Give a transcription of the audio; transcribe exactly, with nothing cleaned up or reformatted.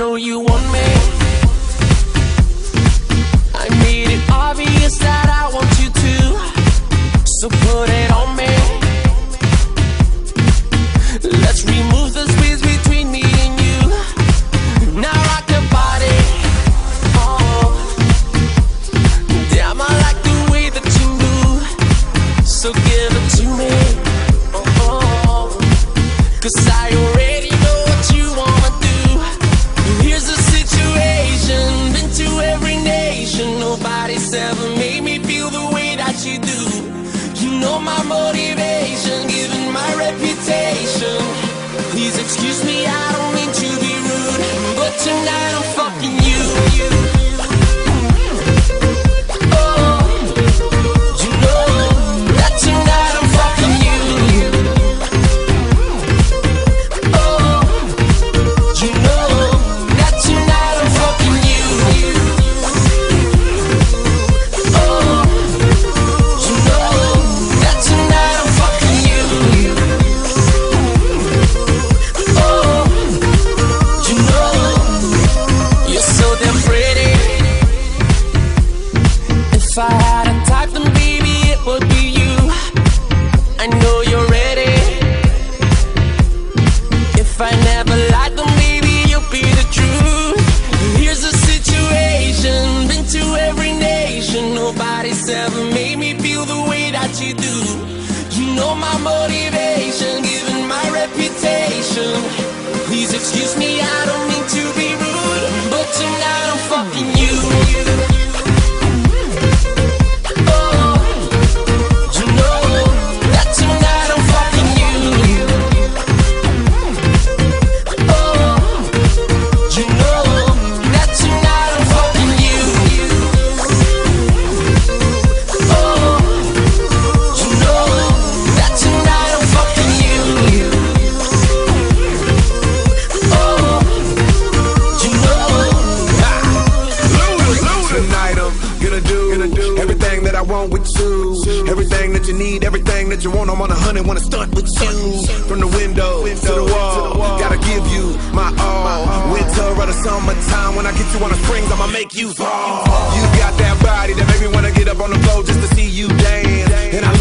know you want me. I made it obvious that I want you to, so put it on me. Let's remove the space between me and you. Now rock the body, oh. Damn, I like the way that you move, so give it to me, oh. Cause I already know what you wanna do. Here's the situation, been to every nation, nobody's ever made me feel the way that you do. You know my motivation, given my reputation. Please excuse me, I don't mean to be rude, but tonight I'm fucking you. Oh, you know that tonight I'm fucking you. Oh, you know that tonight I'm fucking you. Oh, you know that tonight I'm fucking you. Oh, you know you're so damn pretty. If I had a type, then baby, it would be you. I know you're ready. If I never lied, then baby, you'll be the truth. Here's the situation, been to every nation, nobody's ever made me feel the way that you do. You know my motivation, given my reputation. Please excuse me, I don't mean to be rude, but tonight I'm fucking you. Oh, you know that tonight I'm fucking you. Oh, you know that tonight I'm fucking you. Oh, you know that tonight I'm fucking you. Oh, you know. Tonight I'm gonna do, gonna do everything that I want with you. Everything that you need, everything that you want. I'm on a hundred, wanna stunt with you. From the window to the wall, gotta give you my all. Winter or the summertime, when I get you on the springs, I'ma make you fall. You got that body that make me wanna get up on the floor just to see you dance, and I